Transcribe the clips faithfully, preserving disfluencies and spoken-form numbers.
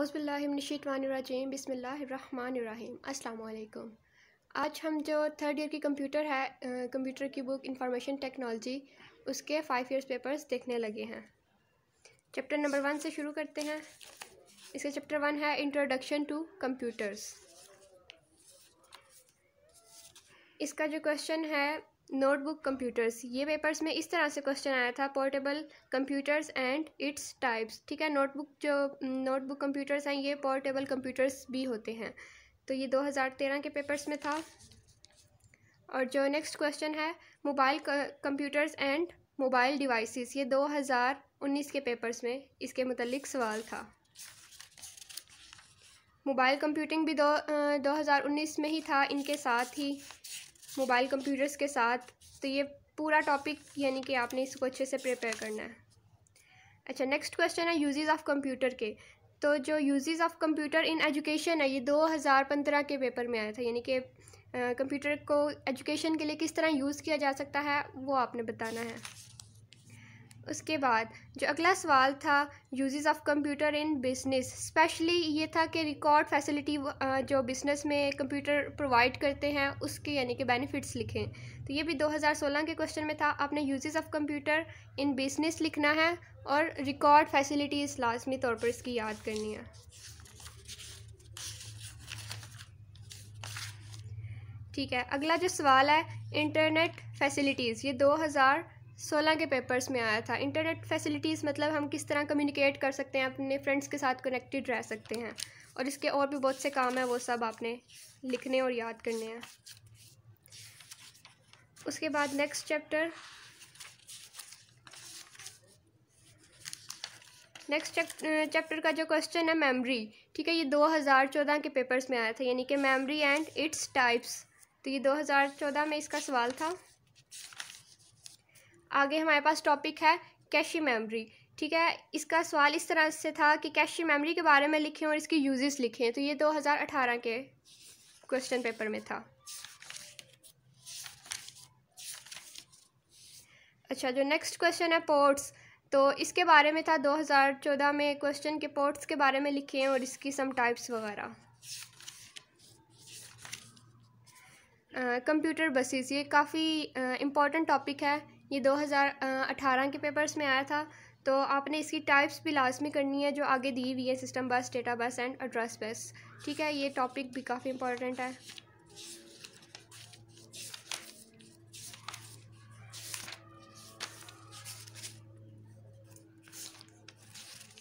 औज़ुबिल्लाहिमिनश्शैतानिर्रजीम बिस्मिल्लाहिर्रहमानिर्रहीम। अस्सलामु अलैकुम। आज हम जो थर्ड ईयर की कंप्यूटर है कंप्यूटर की बुक इंफॉर्मेशन टेक्नोलॉजी उसके फाइव ईयर्स पेपर्स देखने लगे हैं। चैप्टर नंबर वन से शुरू करते हैं। इसका चैप्टर वन है इंट्रोडक्शन टू कंप्यूटर्स। इसका जो क्वेश्चन है नोटबुक कंप्यूटर्स, ये पेपर्स में इस तरह से क्वेश्चन आया था, portable computers and its types. ठीक है, नोटबुक जो नोटबुक कंप्यूटर्स हैं ये पोर्टेबल कंप्यूटर्स भी होते हैं, तो ये दो हज़ार तेरह के पेपर्स में था। और जो नेक्स्ट क्वेश्चन है mobile computers and mobile devices, ये दो हज़ार उन्नीस के पेपर्स में इसके मुतल्लिक सवाल था। मोबाइल कंप्यूटिंग भी दो दो हज़ार उन्नीस में ही था, इनके साथ ही मोबाइल कंप्यूटर्स के साथ। तो ये पूरा टॉपिक यानी कि आपने इसको अच्छे से प्रिपेयर करना है। अच्छा, नेक्स्ट क्वेश्चन है यूजेस ऑफ कंप्यूटर के। तो जो uses of computer in education है ये दो हज़ार पंद्रह के पेपर में आया था, यानी कि कंप्यूटर को एजुकेशन के लिए किस तरह यूज़ किया जा सकता है वो आपने बताना है। उसके बाद जो अगला सवाल था uses of computer in business, specially ये था कि रिकॉर्ड फैसिलिटी जो बिज़नेस में कंप्यूटर प्रोवाइड करते हैं उसके यानी कि बेनिफिट्स लिखें। तो ये भी दो हज़ार सोलह के क्वेश्चन में था। आपने uses of computer in business लिखना है और रिकॉर्ड फैसिलिटीज़ लाजमी तौर पर इसकी याद करनी है। ठीक है, अगला जो सवाल है इंटरनेट फैसिलिटीज़, ये दो हज़ार सोलह के पेपर्स में आया था। इंटरनेट फैसिलिटीज़ मतलब हम किस तरह कम्युनिकेट कर सकते हैं, अपने फ्रेंड्स के साथ कनेक्टेड रह सकते हैं, और इसके और भी बहुत से काम हैं, वो सब आपने लिखने और याद करने हैं। उसके बाद नेक्स्ट चैप्टर नेक्स्ट चैप्टर का जो क्वेश्चन है मेमोरी, ठीक है, ये दो हज़ार चौदह के पेपर्स में आया था, यानी कि मेमोरी एंड इट्स टाइप्स। तो ये दो हज़ार चौदह में इसका सवाल था। आगे हमारे पास टॉपिक है कैश मेमोरी। ठीक है, इसका सवाल इस तरह से था कि कैश मेमोरी के बारे में लिखें और इसकी यूजेस लिखें। तो ये दो हज़ार अठारह के क्वेश्चन पेपर में था। अच्छा, जो नेक्स्ट क्वेश्चन है पोर्ट्स, तो इसके बारे में था दो हज़ार चौदह में क्वेश्चन के पोर्ट्स के बारे में लिखें और इसकी सम टाइप्स वगैरह। कंप्यूटर बसेस, ये काफ़ी इम्पोर्टेंट टॉपिक है, ये दो हज़ार अठारह के पेपर्स में आया था। तो आपने इसकी टाइप्स भी लाजमी करनी है जो आगे दी हुई है, सिस्टम बस, data bus and address bus. ठीक है, ये टॉपिक भी काफ़ी इम्पोर्टेंट है।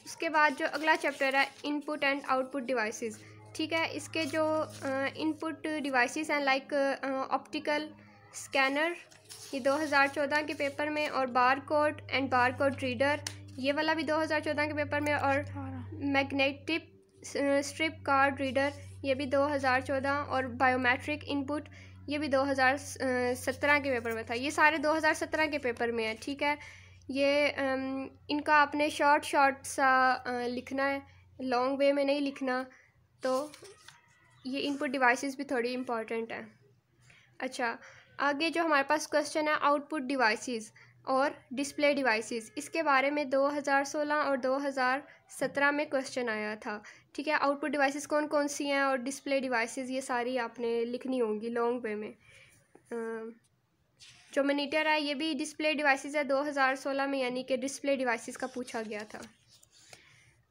उसके बाद जो अगला चैप्टर है इनपुट एंड आउटपुट डिवाइसेस। ठीक है, इसके जो इनपुट डिवाइसेस हैं लाइक ऑप्टिकल स्कैनर, ये दो हज़ार चौदह के पेपर में, और bar code and bar code reader, ये वाला भी दो हज़ार चौदह के पेपर में, और मैग्नेटिक स्ट्रिप कार्ड रीडर, ये भी दो हज़ार चौदह, और बायोमेट्रिक इनपुट, ये भी दो हज़ार सत्रह के पेपर में था। ये सारे दो हज़ार सत्रह के पेपर में है। ठीक है, ये इनका आपने शॉर्ट शॉर्ट सा लिखना है, लॉन्ग वे में नहीं लिखना। तो ये इनपुट डिवाइसेस भी थोड़ी इम्पोर्टेंट है। अच्छा, आगे जो हमारे पास क्वेश्चन है आउटपुट डिवाइसेस और डिस्प्ले डिवाइसेस, इसके बारे में दो हज़ार सोलह और दो हज़ार सत्रह में क्वेश्चन आया था। ठीक है, आउटपुट डिवाइसेस कौन कौन सी हैं और डिस्प्ले डिवाइसेस, ये सारी आपने लिखनी होंगी लॉन्ग वे में। जो मॉनिटर है ये भी डिस्प्ले डिवाइसेस है, दो हज़ार सोलह में यानी कि डिस्प्ले डिवाइसेस का पूछा गया था।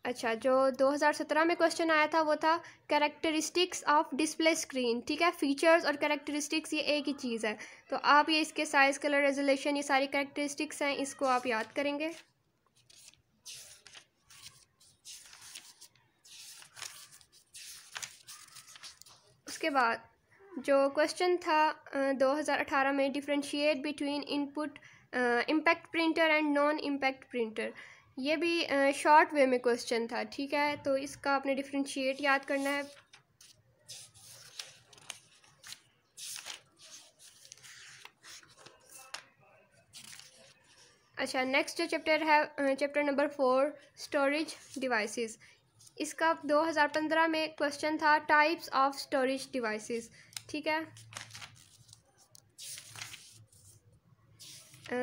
अच्छा, जो दो हज़ार सत्रह में क्वेश्चन आया था वो था कैरेक्टरिस्टिक्स ऑफ डिस्प्ले स्क्रीन। ठीक है, फीचर्स और कैरेक्टरिस्टिक्स ये एक ही चीज़ है, तो आप ये इसके साइज़, कलर, रेजोल्यूशन, ये सारी कैरेक्टरिस्टिक्स हैं, इसको आप याद करेंगे। उसके बाद जो क्वेश्चन था दो हज़ार अठारह में differentiate between input impact printer and non impact printer, ये भी शॉर्ट वे में क्वेश्चन था। ठीक है, तो इसका आपने डिफरेंशिएट याद करना है। अच्छा, नेक्स्ट जो चैप्टर है chapter number four storage devices, इसका दो हज़ार पंद्रह में क्वेश्चन था टाइप्स ऑफ स्टोरेज डिवाइसेस। ठीक है, आ,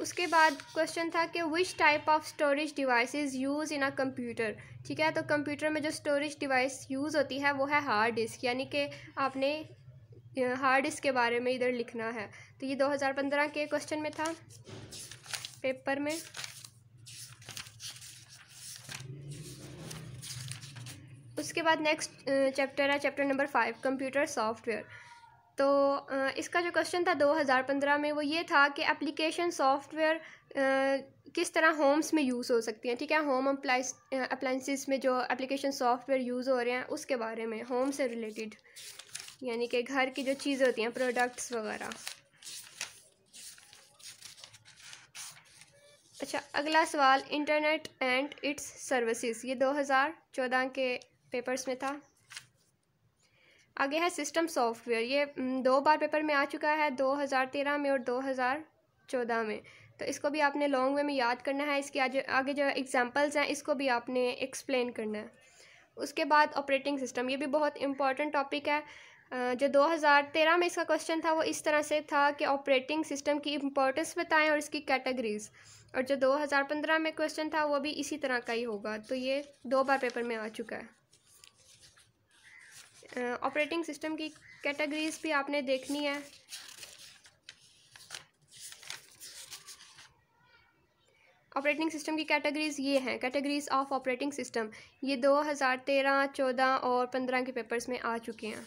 उसके बाद क्वेश्चन था कि which type of storage devices use in a computer. ठीक है, तो कंप्यूटर में जो स्टोरेज डिवाइस यूज़ होती है वो है हार्ड डिस्क, यानी कि आपने हार्ड डिस्क के बारे में इधर लिखना है। तो ये दो हज़ार पंद्रह के क्वेश्चन में था पेपर में। उसके बाद नेक्स्ट चैप्टर है chapter number five computer software. तो इसका जो क्वेश्चन था दो हज़ार पंद्रह में वो ये था कि एप्लीकेशन सॉफ्टवेयर किस तरह होम्स में यूज़ हो सकती हैं। ठीक है, होम अप्लाइंस अप्लाइंसिस में जो एप्लीकेशन सॉफ्टवेयर यूज़ हो रहे हैं उसके बारे में, होम से रिलेटेड, यानी कि घर की जो चीज़ें होती हैं, प्रोडक्ट्स वगैरह। अच्छा, अगला सवाल इंटरनेट एंड इट्स सर्विसेज, ये दो हज़ार चौदह के पेपर्स में था। आगे है सिस्टम सॉफ्टवेयर, ये दो बार पेपर में आ चुका है, दो हज़ार तेरह में और दो हज़ार चौदह में। तो इसको भी आपने लॉन्ग वे में याद करना है, इसके आगे आगे जो एग्जांपल्स हैं इसको भी आपने एक्सप्लेन करना है। उसके बाद ऑपरेटिंग सिस्टम, ये भी बहुत इंपॉर्टेंट टॉपिक है। जो दो हज़ार तेरह में इसका क्वेश्चन था वो इस तरह से था कि ऑपरेटिंग सिस्टम की इम्पोर्टेंस बताएं और इसकी कैटेगरीज, और जो दो हज़ार पंद्रह में क्वेश्चन था वो भी इसी तरह का ही होगा। तो ये दो बार पेपर में आ चुका है। ऑपरेटिंग सिस्टम की कैटेगरीज भी आपने देखनी है। ऑपरेटिंग सिस्टम की कैटेगरीज ये हैं, कैटेगरीज ऑफ ऑपरेटिंग सिस्टम, ये दो हज़ार तेरह, चौदह और पंद्रह के पेपर्स में आ चुके हैं।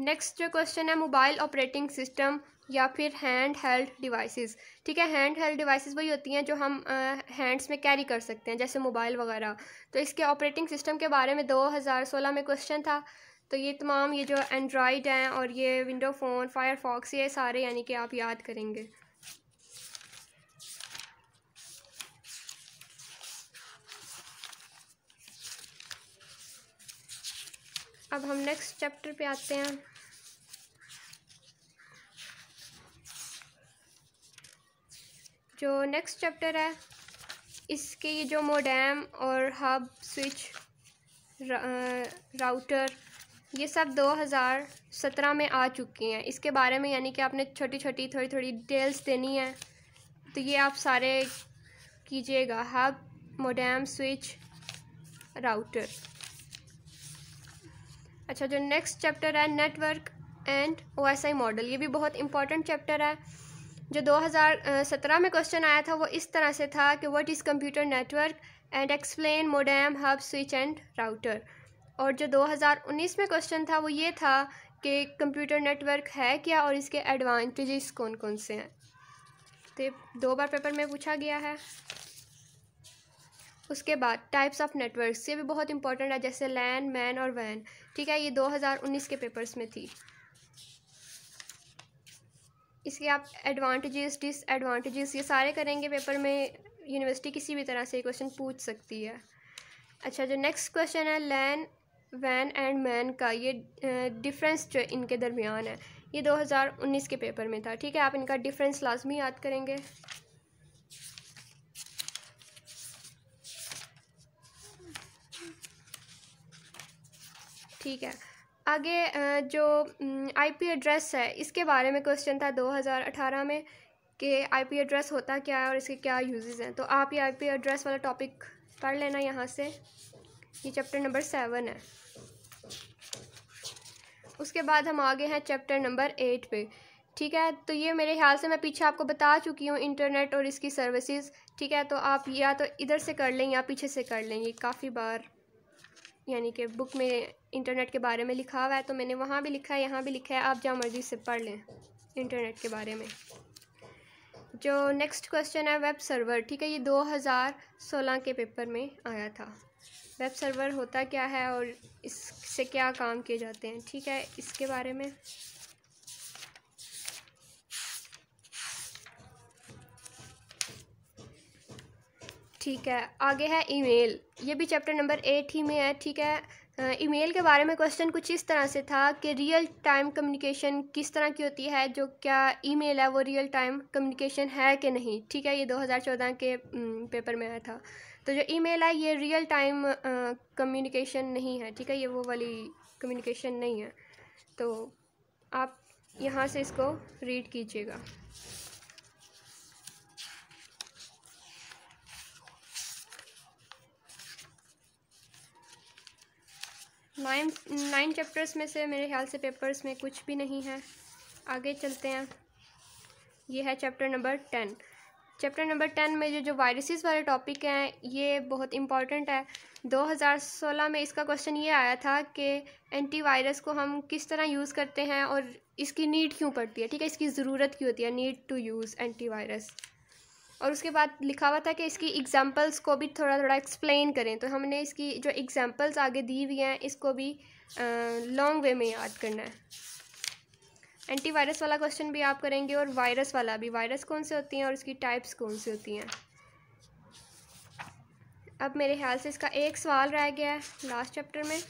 नेक्स्ट जो क्वेश्चन है मोबाइल ऑपरेटिंग सिस्टम या फिर हैंड हेल्ड डिवाइसेस। ठीक है, हैंड हेल्ड डिवाइसेस वही होती हैं जो हम हैंड्स uh, में कैरी कर सकते हैं, जैसे मोबाइल वगैरह। तो इसके ऑपरेटिंग सिस्टम के बारे में दो हज़ार सोलह में क्वेश्चन था। तो ये तमाम, ये जो एंड्रॉयड हैं और ये विंडो फ़ोन, फायरफॉक्स, ये सारे यानी कि आप याद करेंगे। अब हम नेक्स्ट चैप्टर पे आते हैं। जो नेक्स्ट चैप्टर है इसके ये जो मोडेम और हब, स्विच, रा, राउटर, ये सब दो हज़ार सत्रह में आ चुकी हैं। इसके बारे में यानी कि आपने छोटी छोटी थोड़ी थोड़ी डिटेल्स देनी है, तो ये आप सारे कीजिएगा, हब, मोडेम, स्विच, राउटर। अच्छा, जो नेक्स्ट चैप्टर है नेटवर्क एंड ओएसआई मॉडल, ये भी बहुत इंपॉर्टेंट चैप्टर है। जो दो हज़ार सत्रह में क्वेश्चन आया था वो इस तरह से था कि what is computer network and explain modem, hub, switch and router. और जो दो हज़ार उन्नीस में क्वेश्चन था वो ये था कि कंप्यूटर नेटवर्क है क्या और इसके एडवांटेजेस कौन कौन से हैं। तो दो बार पेपर में पूछा गया है। उसके बाद टाइप्स ऑफ नेटवर्क्स, ये भी बहुत इंपॉर्टेंट है, जैसे लैन, मैन और वैन। ठीक है, ये दो हज़ार उन्नीस के पेपर्स में थी। इसके आप एडवांटेजेस, डिसएडवांटेजेस ये सारे करेंगे पेपर में, यूनिवर्सिटी किसी भी तरह से क्वेश्चन पूछ सकती है। अच्छा, जो नेक्स्ट क्वेश्चन है लैन, वैन एंड मैन का, ये डिफरेंस जो इनके दरमियान है, ये दो हज़ार उन्नीस के पेपर में था। ठीक है, आप इनका डिफरेंस लाजमी याद करेंगे। ठीक है, आगे जो आईपी एड्रेस है इसके बारे में क्वेश्चन था दो हज़ार अठारह में कि आईपी एड्रेस होता क्या है और इसके क्या यूजेस हैं। तो आप ये आईपी एड्रेस वाला टॉपिक पढ़ लेना यहाँ से, ये चैप्टर नंबर सेवन है। उसके बाद हम आगे हैं चैप्टर नंबर एट पे। ठीक है, तो ये मेरे ख्याल से मैं पीछे आपको बता चुकी हूँ, इंटरनेट और इसकी सर्विसेज। ठीक है, तो आप या तो इधर से कर लें या पीछे से कर लें, ये काफ़ी बार यानी कि बुक में इंटरनेट के बारे में लिखा हुआ है, तो मैंने वहाँ भी लिखा है, यहाँ भी लिखा है, आप जहाँ मर्जी से पढ़ लें इंटरनेट के बारे में। जो नेक्स्ट क्वेश्चन है वेब सर्वर, ठीक है, ये दो हज़ार सोलह के पेपर में आया था। वेब सर्वर होता क्या है और इससे क्या काम किए जाते हैं, ठीक है, इसके बारे में। ठीक है, आगे है ईमेल, ये भी चैप्टर नंबर एट ही में है। ठीक है, ईमेल के बारे में क्वेश्चन कुछ इस तरह से था कि रियल टाइम कम्युनिकेशन किस तरह की होती है, जो क्या ईमेल है वो रियल टाइम कम्युनिकेशन है कि नहीं। ठीक है, ये दो हज़ार चौदह के पेपर में आया था। तो जो ईमेल है ये रियल टाइम कम्युनिकेशन नहीं है। ठीक है, ये वो वाली कम्युनिकेशन नहीं है, तो आप यहाँ से इसको रीड कीजिएगा। नाइन नाइन चैप्टर्स में से मेरे ख्याल से पेपर्स में कुछ भी नहीं है। आगे चलते हैं। ये है chapter number ten. Chapter number ten में जो जो वायरसेस वाले टॉपिक हैं ये बहुत इम्पॉर्टेंट है। दो हज़ार सोलह में इसका क्वेश्चन ये आया था कि एंटीवायरस को हम किस तरह यूज़ करते हैं और इसकी नीड क्यों पड़ती है, ठीक है, इसकी ज़रूरत क्यों होती है, नीड टू यूज़ एंटीवायरस। और उसके बाद लिखा हुआ था कि इसकी एग्जांपल्स को भी थोड़ा थोड़ा एक्सप्लेन करें, तो हमने इसकी जो एग्जांपल्स आगे दी हुई हैं इसको भी लॉन्ग वे में याद करना है। एंटीवायरस वाला क्वेश्चन भी आप करेंगे और वायरस वाला भी। वायरस कौन से होती हैं और इसकी टाइप्स कौन सी होती हैं। अब मेरे ख्याल से इसका एक सवाल रह गया है लास्ट चैप्टर में,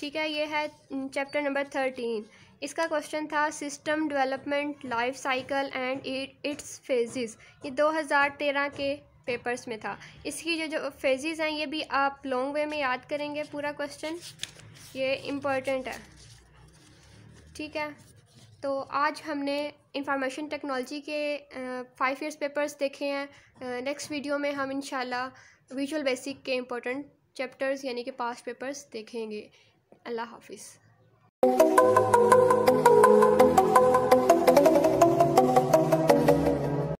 ठीक है। ये है चैप्टर नंबर थर्टीन। इसका क्वेश्चन था system development, life cycle and its phases. ये दो हज़ार तेरह के पेपर्स में था। इसकी जो जो फेजेस हैं ये भी आप लॉन्ग वे में याद करेंगे पूरा क्वेश्चन, ये इम्पोर्टेंट है, ठीक है। तो आज हमने इंफॉर्मेशन टेक्नोलॉजी के फाइव ईयर्स पेपर्स देखे हैं। नेक्स्ट वीडियो में हम इंशाल्लाह विजुअल बेसिक के इम्पोर्टेंट चैप्टर्स यानी कि पास्ट पेपर्स देखेंगे। अल्लाह हाफिज़।